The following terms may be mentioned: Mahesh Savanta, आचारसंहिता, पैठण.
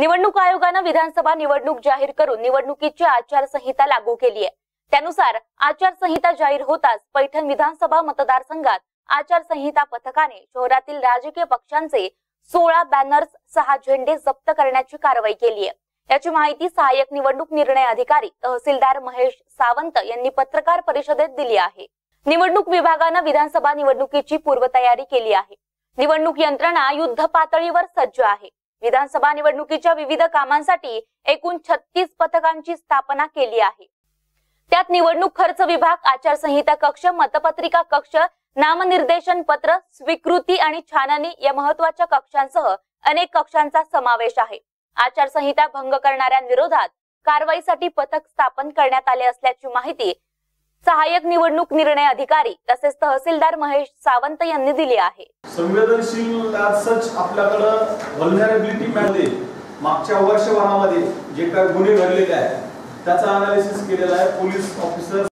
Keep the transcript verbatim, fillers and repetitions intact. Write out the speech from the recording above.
निवडणूक आयोगाने विधानसभा निवडणूक जाहीर करून निवडणुकीची आचारसंहिता लागू केली आहे। त्यानुसार आचारसंहिता जाहीर होताच पैठण विधानसभा मतदारसंघात आचारसंहिता पथकाने शहरातील राजकीय पक्षांचे सोळा बॅनर्स सहा झेंडे जप्त करण्याची कारवाई केली आहे। याची माहिती सहायक निवडणूक निर्णय अधिकारी तहसीलदार महेश सावंत यांनी पत्रकार परिषदेत दिली आहे। निवडणूक विभागाने विधानसभा निवडणुकीची पूर्वतयारी केली आहे। निवडणूक यंत्रणा युद्ध पातळीवर सज्ज आहे। विधानसभा निवडणुकीच्या विविध कामांसाठी एकूण छत्तीस पथकांची स्थापना केली आहे। त्यात निवडणूक खर्च विभाग, आचारसंहिता कक्ष, मतपत्रिका कक्ष, नामनिर्देशन पत्र, स्वीकृती आणि छाननी या महत्त्वाच्या कक्षांसह अनेक कक्षांचा समावेश आहे। आचारसंहिता भंग करणाऱ्यांविरोधात कारवाईसाठी पथक स्थापन करण्यात आले असल्याची माहिती सहायक निवडणूक निर्णय अधिकारी तसेच तहसीलदार महेश सावंत यांनी दिली आहे। संवेदनशील असच आपल्याकडे व्हल्नरेबिलिटी मध्ये मागच्या वर्षभरामध्ये जे काही गुन्हे घडलेले आहेत त्याचा अनालिसिस केलेला आहे। Police officer